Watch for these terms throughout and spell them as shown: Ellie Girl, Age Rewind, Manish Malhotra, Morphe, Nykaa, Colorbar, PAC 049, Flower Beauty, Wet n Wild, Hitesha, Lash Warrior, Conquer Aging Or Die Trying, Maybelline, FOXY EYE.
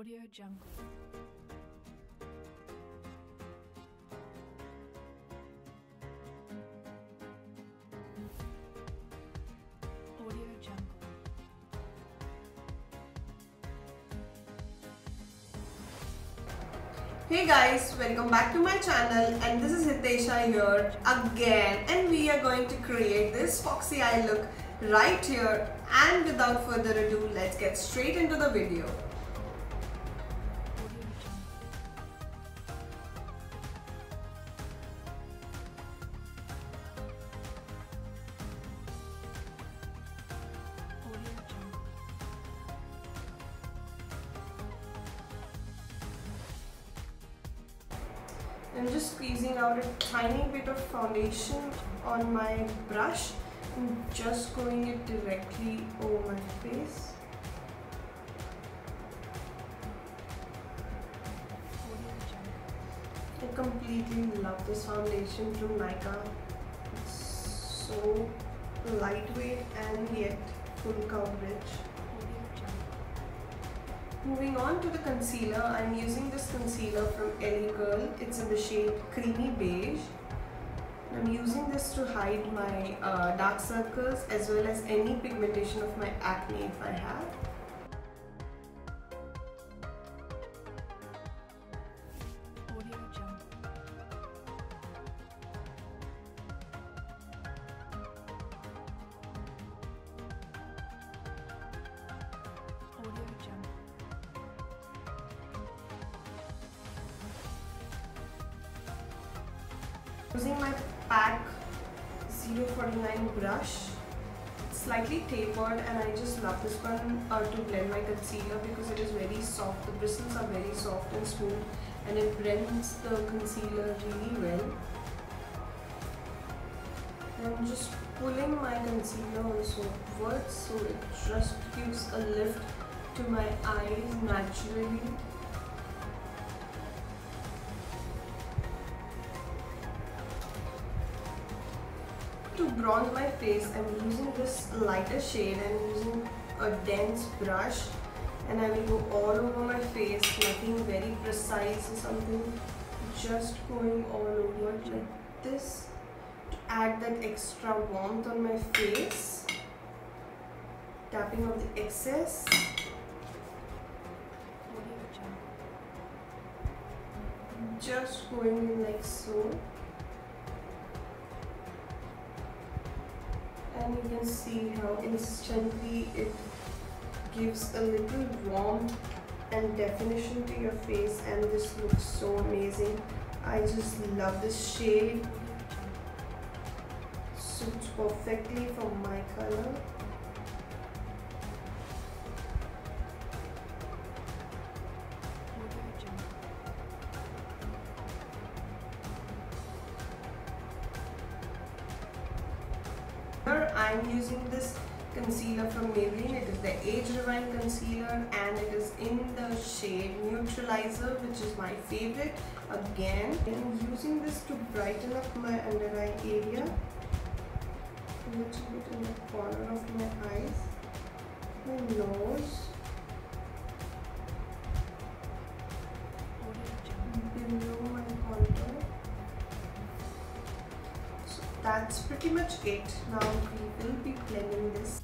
Audio Jungle. Audio Jungle. Hey guys, welcome back to my channel, and this is Hitesha here again, and we are going to create this Foxy Eye look right here, and without further ado, let's get straight into the video. I'm just squeezing out a tiny bit of foundation on my brush. I'm just going it directly over my face. I completely love this foundation from Nykaa. It's so lightweight and yet full coverage. Moving on to the concealer, I'm using this concealer from Ellie Girl. It's in the shade Creamy Beige. I'm using this to hide my dark circles as well as any pigmentation of my acne if I have. Using my PAC 049 brush, slightly tapered, and I just love this one to blend my concealer because it is very soft. The bristles are very soft and smooth, and it blends the concealer really well. And I'm just pulling my concealer also upwards, so it just gives a lift to my eyes naturally. To bronze my face, I'm using this lighter shade. I'm using a dense brush, and I will go all over my face, nothing very precise or something, just going all over like this to add that extra warmth on my face, tapping on the excess. Just going in like so. And you can see how instantly it gives a little warmth and definition to your face, and this looks so amazing. I just love this shade. Suits perfectly for my color. I'm using this concealer from Maybelline. It is the Age Rewind concealer, and it is in the shade Neutralizer, which is my favorite again. I'm using this to brighten up my under eye area, a little bit in the corner of my eyes, my nose, below my contour. That's pretty much it. Now we will be blending this.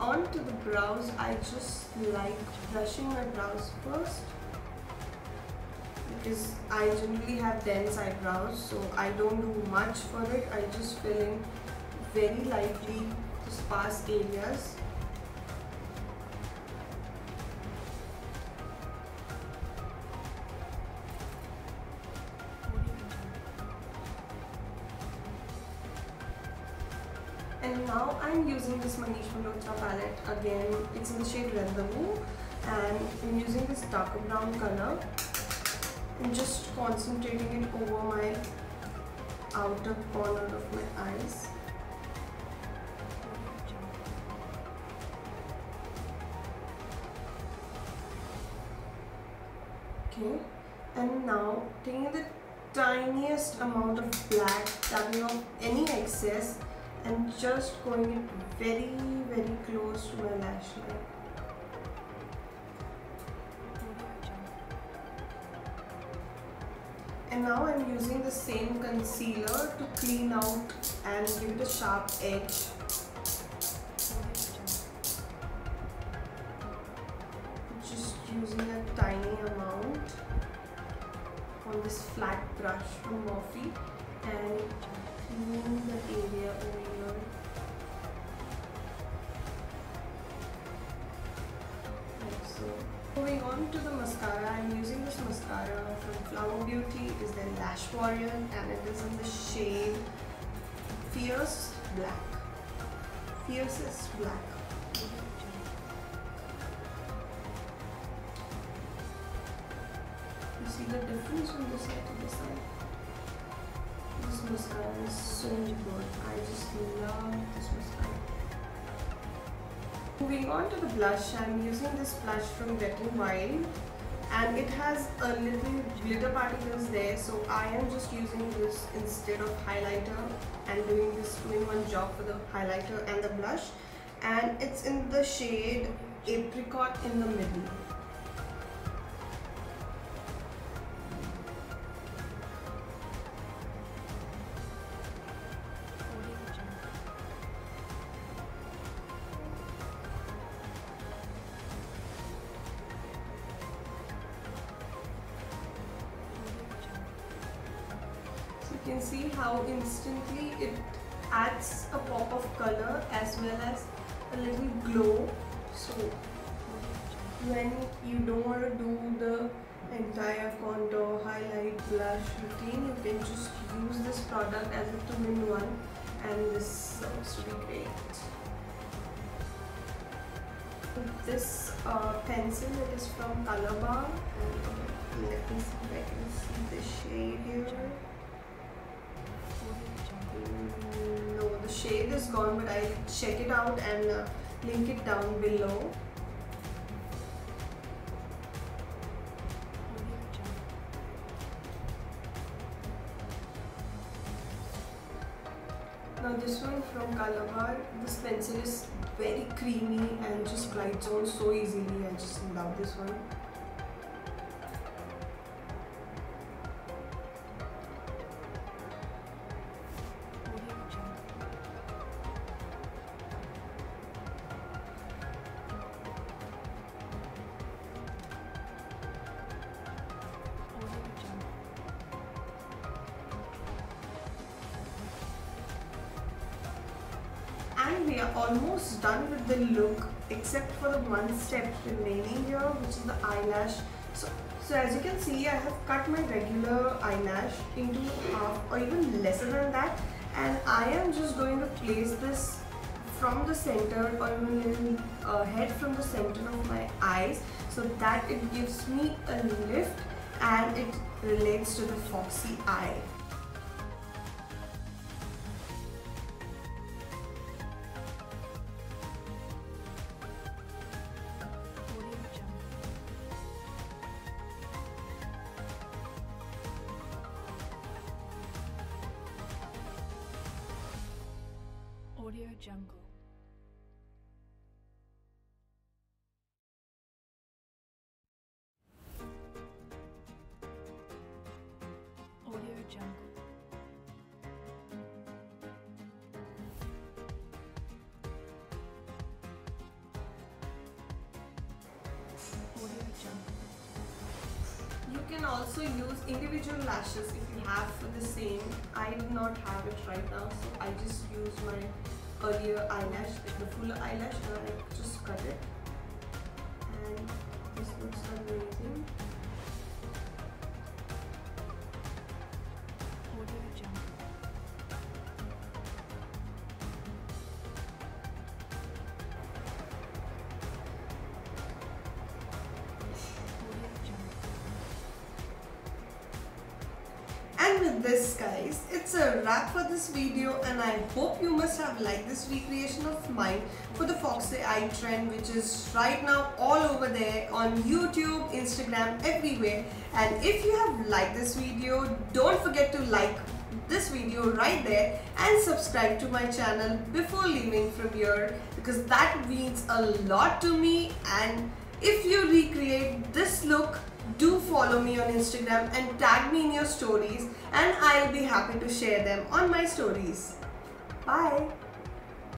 On to the brows, I just like brushing my brows first because I generally have dense eyebrows, so I don't do much for it. I just fill in very lightly the sparse areas. And now I'm using this Manish Malhotra palette again. It's in the shade Rendezvous, and I'm using this darker brown color and just concentrating it over my outer corner of my eyes. Okay, and now taking the tiniest amount of black, tapping off any excess and just going it very, very close to my lash line. And now I'm using the same concealer to clean out and give it a sharp edge. Just using a tiny amount on this flat brush from Morphe and clean the area over here. Like so. Moving on to the mascara, I'm using this mascara from Flower Beauty. It is their Lash Warrior and it is in the shade Fierce Black. Fiercest Black. You see the difference from this side to this side? This mascara is so good. I just love this mascara. Moving on to the blush, I'm using this blush from Wet n Wild and it has a little glitter particles there, so I am just using this instead of highlighter and doing one job for the highlighter and the blush, and it's in the shade Apricot in the middle. You can see how instantly it adds a pop of color as well as a little glow. So when you don't want to do the entire contour, highlight, blush routine, you can just use this product as a two-in-one, and this serves to be great. This pencil, it is from Colorbar. Let me see if I can see the shade here. No, the shade is gone, but I'll check it out and link it down below. Now this one from Colorbar, this pencil is very creamy and just glides on so easily. I just love this one. And we are almost done with the look except for the one step remaining here, which is the eyelash. So as you can see, I have cut my regular eyelash into half or even lesser than that, and I am just going to place this from the center or even head from the center of my eyes so that it gives me a lift and it relates to the foxy eye. Audio Jungle. Audio Jungle. Audio Jungle. You can also use individual lashes if you have for the same. I do not have it right now, so I just use my earlier eyelash, the fuller eyelash, and I just cut it, and this looks amazing. And with this, guys, it's a wrap for this video, and I hope you must have liked this recreation of mine for the Foxy Eye trend, which is right now all over there on YouTube, Instagram, everywhere. And if you have liked this video, don't forget to like this video right there and subscribe to my channel before leaving from here, because that means a lot to me. And if you recreate this look, do follow me on Instagram and tag me in your stories, and I'll be happy to share them on my stories. Bye!